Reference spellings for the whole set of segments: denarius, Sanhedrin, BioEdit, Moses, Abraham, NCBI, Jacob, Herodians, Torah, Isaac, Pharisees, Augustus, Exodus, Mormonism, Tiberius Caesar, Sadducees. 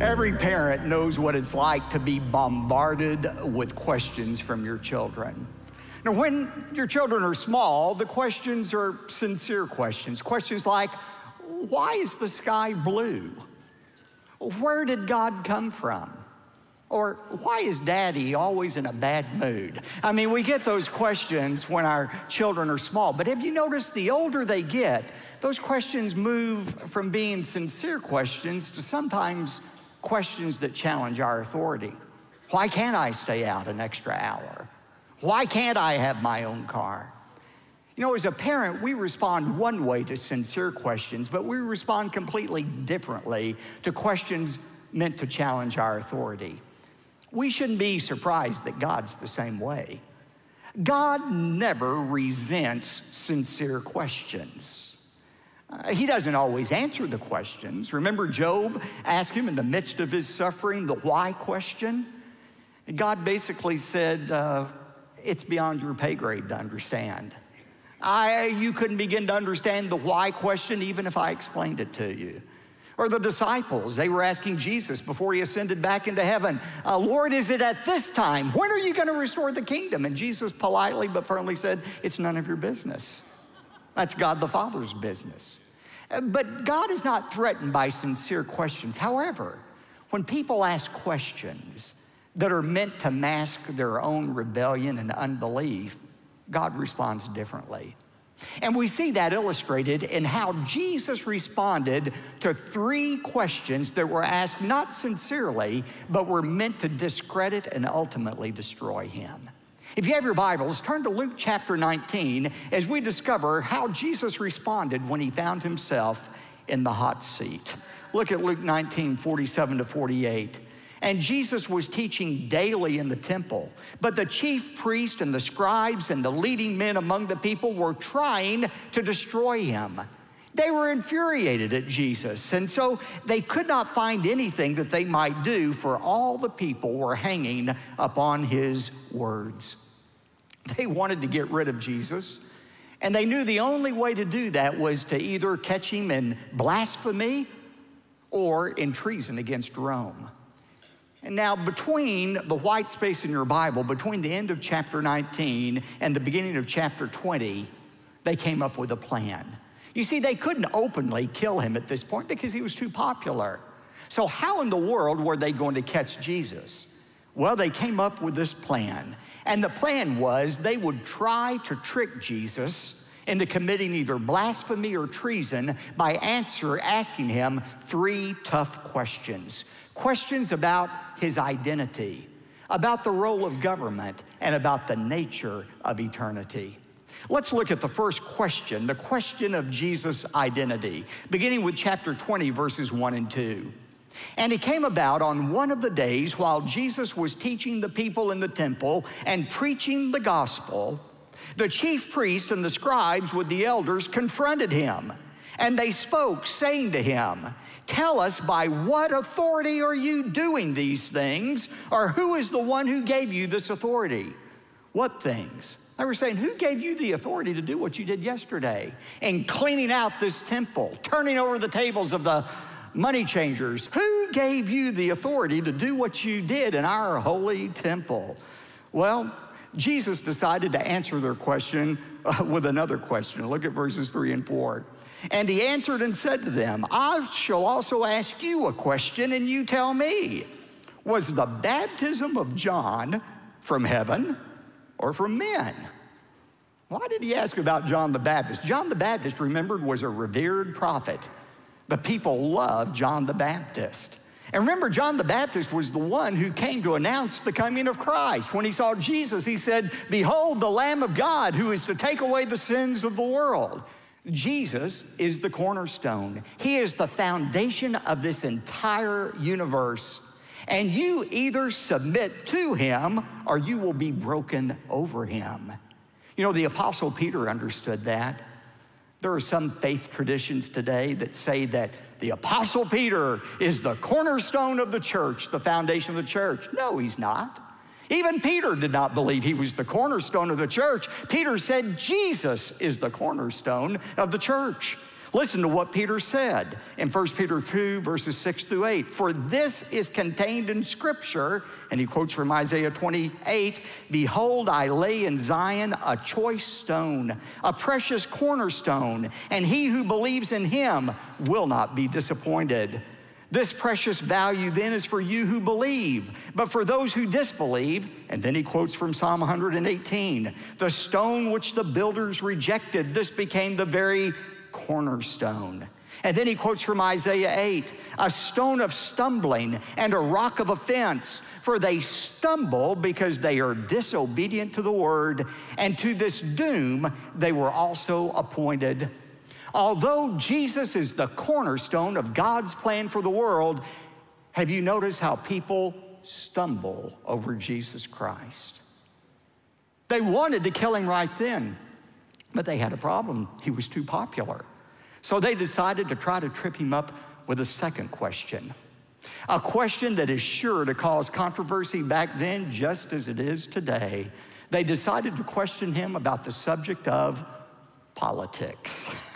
Every parent knows what it's like to be bombarded with questions from your children. Now, when your children are small, the questions are sincere questions. Questions like, why is the sky blue? Where did God come from? Or why is Daddy always in a bad mood? I mean, we get those questions when our children are small, but have you noticed the older they get, those questions move from being sincere questions to sometimes questions that challenge our authority. Why can't I stay out an extra hour? Why can't I have my own car? You know, as a parent, we respond one way to sincere questions, but we respond completely differently to questions meant to challenge our authority. We shouldn't be surprised that God's the same way. God never resents sincere questions. He doesn't always answer the questions. Remember, Job asked him in the midst of his suffering the why question? God basically said, it's beyond your pay grade to understand. You couldn't begin to understand the why question even if I explained it to you. Or the disciples, they were asking Jesus before he ascended back into heaven, Lord, is it at this time? When are you going to restore the kingdom? And Jesus politely but firmly said, it's none of your business. That's God the Father's business. But God is not threatened by sincere questions. However, when people ask questions that are meant to mask their own rebellion and unbelief, God responds differently. And we see that illustrated in how Jesus responded to three questions that were asked not sincerely, but were meant to discredit and ultimately destroy him. If you have your Bibles, turn to Luke chapter 19 as we discover how Jesus responded when he found himself in the hot seat. Look at Luke 19, 47 to 48. And Jesus was teaching daily in the temple, but the chief priests and the scribes and the leading men among the people were trying to destroy him. They were infuriated at Jesus, and so they could not find anything that they might do, for all the people were hanging upon his words. They wanted to get rid of Jesus, and they knew the only way to do that was to either catch him in blasphemy or in treason against Rome. And now, between the white space in your Bible, between the end of chapter 19 and the beginning of chapter 20, they came up with a plan. You see, they couldn't openly kill him at this point because he was too popular. So how in the world were they going to catch Jesus? Well, they came up with this plan. And the plan was they would try to trick Jesus into committing either blasphemy or treason by asking him three tough questions. Questions about his identity, about the role of government, and about the nature of eternity. Let's look at the first question, the question of Jesus' identity, beginning with chapter 20, verses 1 and 2. And it came about on one of the days while Jesus was teaching the people in the temple and preaching the gospel, the chief priests and the scribes with the elders confronted him. And they spoke, saying to him, tell us, by what authority are you doing these things? Or who is the one who gave you this authority? What things? They were saying, who gave you the authority to do what you did yesterday? And cleaning out this temple, turning over the tables of the money changers. Who gave you the authority to do what you did in our holy temple? Well, Jesus decided to answer their question with another question. Look at verses 3 and 4. And he answered and said to them, I shall also ask you a question, and you tell me, was the baptism of John from heaven or from men? Why did he ask about John the Baptist? John the Baptist, remembered, was a revered prophet. The people loved John the Baptist. And remember, John the Baptist was the one who came to announce the coming of Christ. When he saw Jesus, he said, behold, the Lamb of God who is to take away the sins of the world. Jesus is the cornerstone. He is the foundation of this entire universe. And you either submit to him or you will be broken over him. You know, the Apostle Peter understood that. There are some faith traditions today that say that the Apostle Peter is the cornerstone of the church, the foundation of the church. No, he's not. Even Peter did not believe he was the cornerstone of the church. Peter said Jesus is the cornerstone of the church. Listen to what Peter said in 1 Peter 2, verses 6 through 8. For this is contained in Scripture, and he quotes from Isaiah 28, behold, I lay in Zion a choice stone, a precious cornerstone, and he who believes in him will not be disappointed. This precious value then is for you who believe, but for those who disbelieve, and then he quotes from Psalm 118, the stone which the builders rejected, this became the very cornerstone. And then he quotes from Isaiah 8, a stone of stumbling and a rock of offense, for they stumble because they are disobedient to the word, and to this doom they were also appointed. Although Jesus is the cornerstone of God's plan for the world, have you noticed how people stumble over Jesus Christ? They wanted to kill him right then, but they had a problem. He was too popular. So they decided to try to trip him up with a second question, a question that is sure to cause controversy back then just as it is today. They decided to question him about the subject of politics,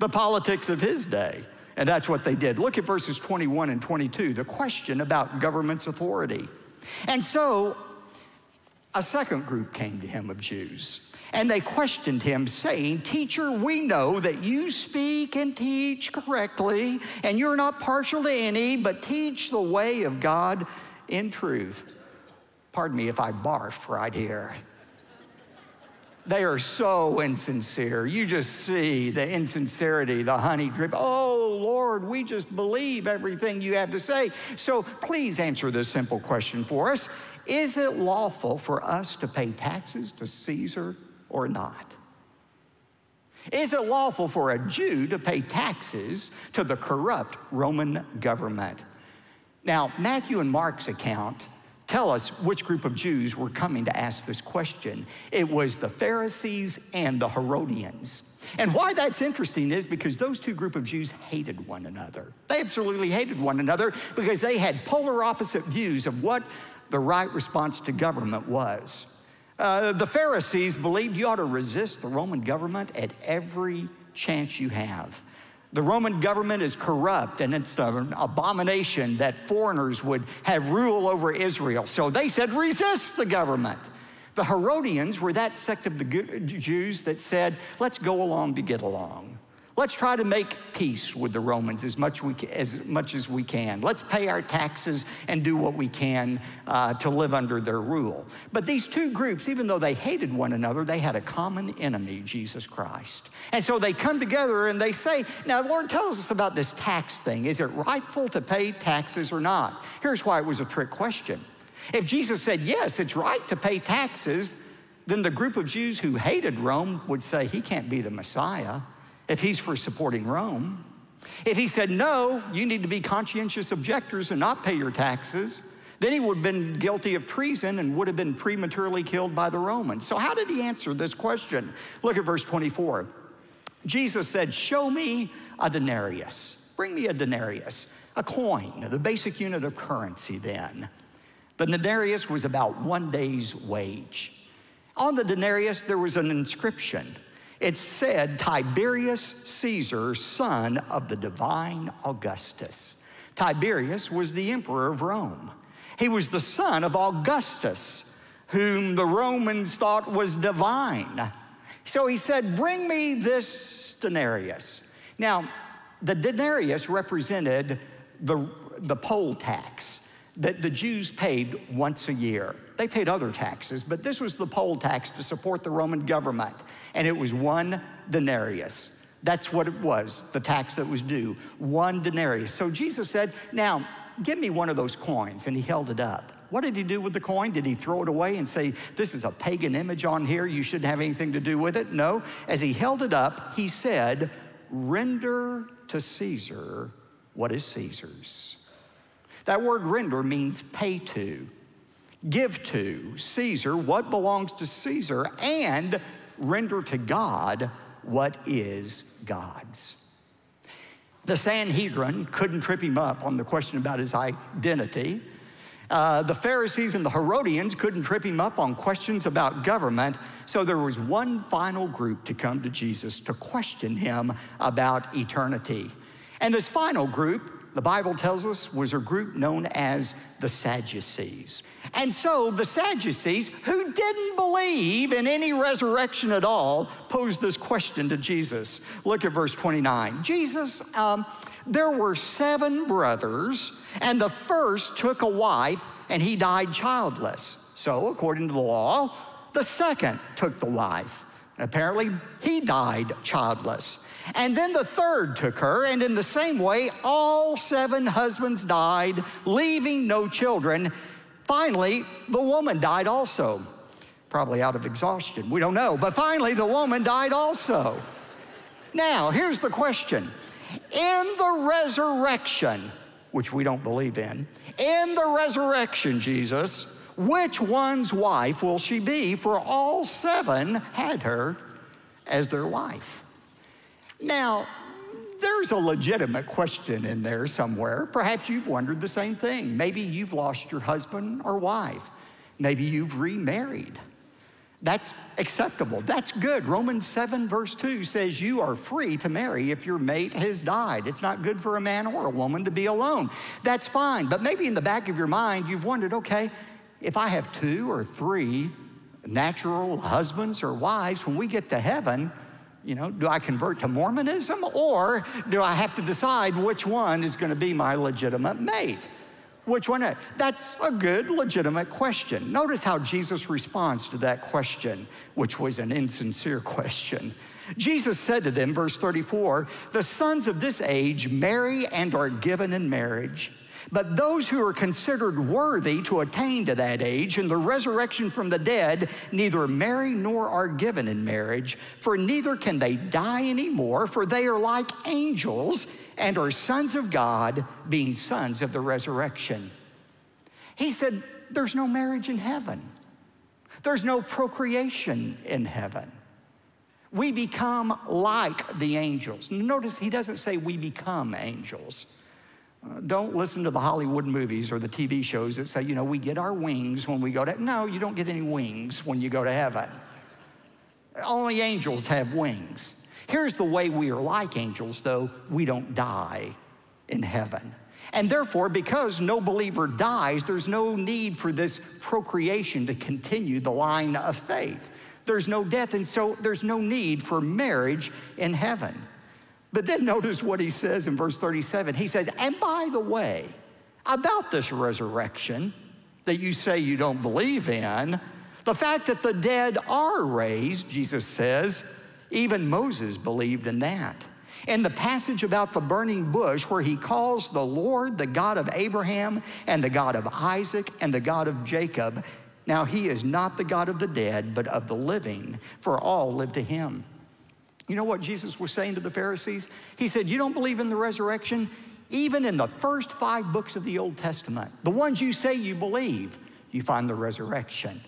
the politics of his day. And that's what they did. Look at verses 21 and 22, the question about government's authority. And so a second group came to him of Jews, and they questioned him, saying, teacher, we know that you speak and teach correctly, and you're not partial to any, but teach the way of God in truth. Pardon me if I barf right here. They are so insincere. You just see the insincerity, the honey drip. Oh, Lord, we just believe everything you have to say. So please answer this simple question for us. Is it lawful for us to pay taxes to Caesar or not? Is it lawful for a Jew to pay taxes to the corrupt Roman government? Now, Matthew and Mark's account tell us which group of Jews were coming to ask this question. It was the Pharisees and the Herodians. And why that's interesting is because those two groups of Jews hated one another. They absolutely hated one another because they had polar opposite views of what the right response to government was. The Pharisees believed you ought to resist the Roman government at every chance you have. The Roman government is corrupt, and it's an abomination that foreigners would have rule over Israel. So they said, resist the government. The Herodians were that sect of the Jews that said, let's go along to get along. Let's try to make peace with the Romans as much as we can. Let's pay our taxes and do what we can to live under their rule. But these two groups, even though they hated one another, they had a common enemy, Jesus Christ. And so they come together and they say, now, Lord, tell us about this tax thing. Is it rightful to pay taxes or not? Here's why it was a trick question. If Jesus said, yes, it's right to pay taxes, then the group of Jews who hated Rome would say, he can't be the Messiah if he's for supporting Rome. If he said, no, you need to be conscientious objectors and not pay your taxes, then he would have been guilty of treason and would have been prematurely killed by the Romans. So how did he answer this question? Look at verse 24. Jesus said, show me a denarius. Bring me a denarius, a coin, the basic unit of currency then. The denarius was about one day's wage. On the denarius, there was an inscription. It said, Tiberius Caesar, son of the divine Augustus. Tiberius was the emperor of Rome. He was the son of Augustus, whom the Romans thought was divine. So he said, bring me this denarius. Now, the denarius represented the poll tax that the Jews paid once a year. They paid other taxes, but this was the poll tax to support the Roman government, and it was one denarius. That's what it was, the tax that was due, one denarius. So Jesus said, now, give me one of those coins, and he held it up. What did he do with the coin? Did he throw it away and say, this is a pagan image on here, you shouldn't have anything to do with it? No, as he held it up, he said, render to Caesar what is Caesar's. That word render means pay to, give to Caesar what belongs to Caesar, and render to God what is God's. The Sanhedrin couldn't trip him up on the question about his identity. The Pharisees and the Herodians couldn't trip him up on questions about government, so there was one final group to come to Jesus to question him about eternity. And this final group, the Bible tells us, was a group known as the Sadducees. And so the Sadducees, who didn't believe in any resurrection at all, posed this question to Jesus. Look at verse 29. Jesus, there were 7 brothers, and the first took a wife, and he died childless. So, according to the law, the second took the wife. Apparently, he died childless. And then the third took her, and in the same way, all 7 husbands died, leaving no children. Finally, the woman died also. Probably out of exhaustion, we don't know. But finally, the woman died also. Now, here's the question. In the resurrection, which we don't believe in the resurrection, Jesus, which one's wife will she be? For all 7 had her as their wife. Now, there's a legitimate question in there somewhere. Perhaps you've wondered the same thing. Maybe you've lost your husband or wife. Maybe you've remarried. That's acceptable. That's good. Romans 7 verse 2 says you are free to marry if your mate has died. It's not good for a man or a woman to be alone. That's fine. But maybe in the back of your mind, you've wondered, okay, if I have 2 or 3 natural husbands or wives, when we get to heaven, you know, do I convert to Mormonism, or do I have to decide which one is going to be my legitimate mate? Which one? That's a good, legitimate question. Notice how Jesus responds to that question, which was an insincere question. Jesus said to them, verse 34, the sons of this age marry and are given in marriage, but those who are considered worthy to attain to that age and the resurrection from the dead neither marry nor are given in marriage, for neither can they die anymore, for they are like angels and are sons of God, being sons of the resurrection. He said, there's no marriage in heaven. There's no procreation in heaven. We become like the angels. Notice he doesn't say we become angels. Don't listen to the Hollywood movies or the TV shows that say, you know, we get our wings when we go to... No, you don't get any wings when you go to heaven. Only angels have wings. Here's the way we are like angels, though. We don't die in heaven. And therefore, because no believer dies, there's no need for this procreation to continue the line of faith. There's no death, and so there's no need for marriage in heaven. But then notice what he says in verse 37. He says, and by the way, about this resurrection that you say you don't believe in, the fact that the dead are raised, Jesus says, even Moses believed in that. In the passage about the burning bush where he calls the Lord the God of Abraham and the God of Isaac and the God of Jacob, now he is not the God of the dead but of the living, for all live to him. You know what Jesus was saying to the Pharisees? He said, you don't believe in the resurrection? Even in the first 5 books of the Old Testament, the ones you say you believe, you find the resurrection.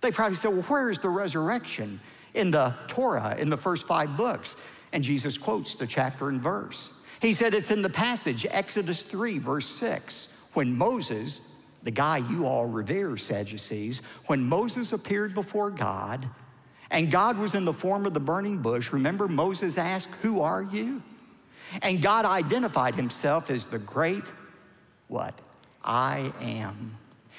They probably said, well, where is the resurrection? In the Torah, in the first 5 books. And Jesus quotes the chapter and verse. He said it's in the passage, Exodus 3, verse 6, when Moses, the guy you all revere, Sadducees, when Moses appeared before God, and God was in the form of the burning bush, remember Moses asked, who are you? And God identified himself as the great, what? I am.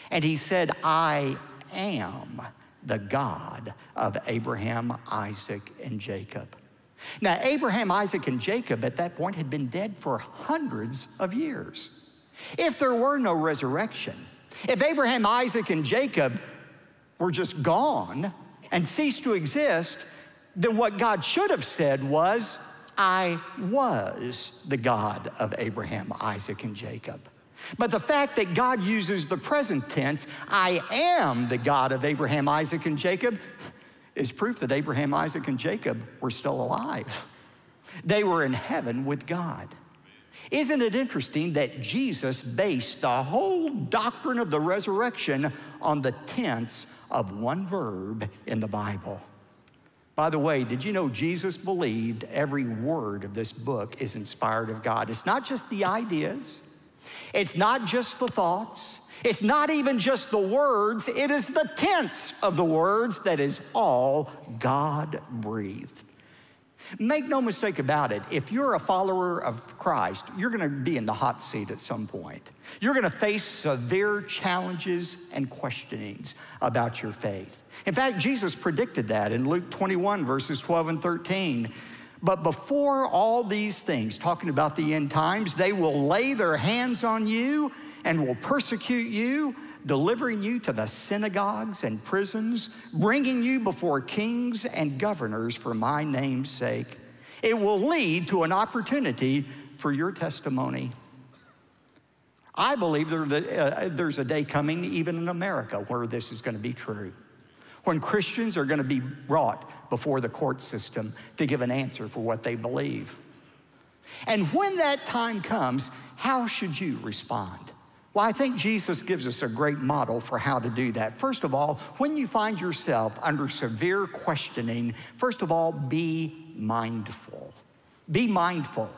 And he said, I am the God of Abraham, Isaac, and Jacob. Now, Abraham, Isaac, and Jacob at that point had been dead for hundreds of years. If there were no resurrection, if Abraham, Isaac, and Jacob were just gone and ceased to exist, then what God should have said was, I was the God of Abraham, Isaac, and Jacob. But the fact that God uses the present tense, I am the God of Abraham, Isaac, and Jacob, is proof that Abraham, Isaac, and Jacob were still alive. They were in heaven with God. Isn't it interesting that Jesus based the whole doctrine of the resurrection on the tense of one verb in the Bible? By the way, did you know Jesus believed every word of this book is inspired of God? It's not just the ideas. It's not just the thoughts. It's not even just the words, it is the tense of the words that is all God-breathed. Make no mistake about it, if you're a follower of Christ, you're gonna be in the hot seat at some point. You're gonna face severe challenges and questionings about your faith. In fact, Jesus predicted that in Luke 21, verses 12 and 13. But before all these things, talking about the end times, they will lay their hands on you and will persecute you, delivering you to the synagogues and prisons, bringing you before kings and governors for my name's sake. It will lead to an opportunity for your testimony. I believe there's a day coming, even in America, where this is going to be true, when Christians are going to be brought before the court system to give an answer for what they believe. And when that time comes, how should you respond? Well, I think Jesus gives us a great model for how to do that. First of all, when you find yourself under severe questioning, first of all, be mindful. Be mindful.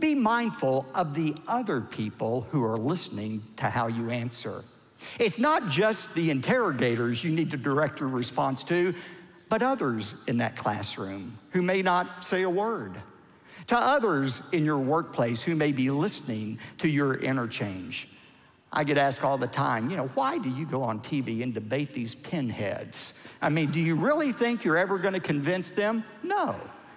Be mindful of the other people who are listening to how you answer. It's not just the interrogators you need to direct your response to, but others in that classroom who may not say a word, to others in your workplace who may be listening to your interchange. I get asked all the time, you know, why do you go on TV and debate these pinheads? I mean, do you really think you're ever going to convince them? No.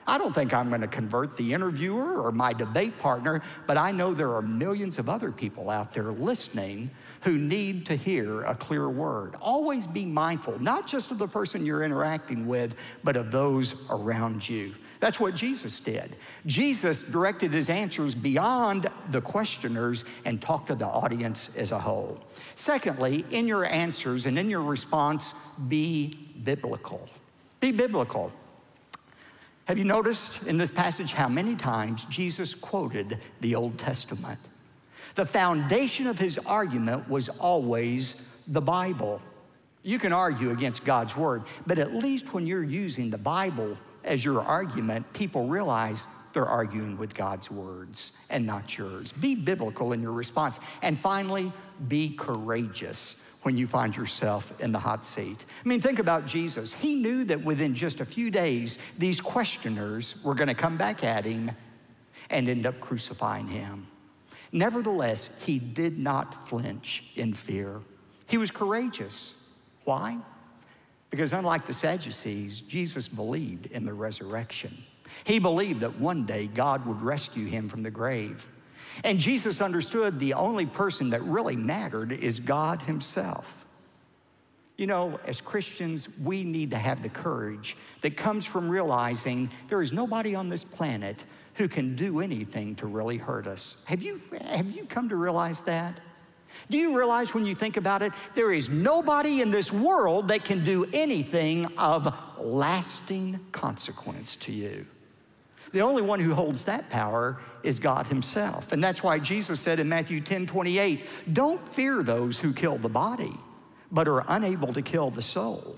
I don't think I'm going to convert the interviewer or my debate partner, but I know there are millions of other people out there listening who need to hear a clear word. Always be mindful, not just of the person you're interacting with, but of those around you. That's what Jesus did. Jesus directed his answers beyond the questioners and talked to the audience as a whole. Secondly, in your answers and in your response, be biblical. Be biblical. Have you noticed in this passage how many times Jesus quoted the Old Testament? The foundation of his argument was always the Bible. You can argue against God's word, but at least when you're using the Bible as your argument, people realize they're arguing with God's words and not yours. Be biblical in your response. And finally, be courageous when you find yourself in the hot seat. I mean, think about Jesus. He knew that within just a few days, these questioners were going to come back at him and end up crucifying him. Nevertheless, he did not flinch in fear. He was courageous. Why? Because unlike the Sadducees, Jesus believed in the resurrection. He believed that one day God would rescue him from the grave. And Jesus understood the only person that really mattered is God himself. You know, as Christians, we need to have the courage that comes from realizing there is nobody on this planet who can do anything to really hurt us. Have you come to realize that? Do you realize when you think about it, there is nobody in this world that can do anything of lasting consequence to you? The only one who holds that power is God himself. And that's why Jesus said in Matthew 10:28, don't fear those who kill the body, but are unable to kill the soul,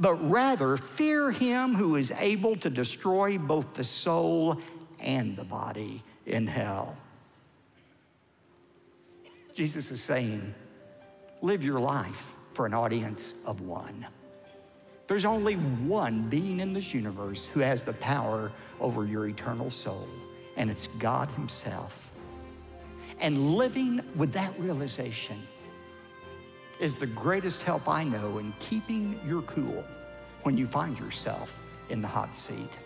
but rather fear him who is able to destroy both the soul and the body in hell. Jesus is saying, live your life for an audience of one. There's only one being in this universe who has the power over your eternal soul, and it's God himself. And living with that realization is the greatest help I know in keeping your cool when you find yourself in the hot seat.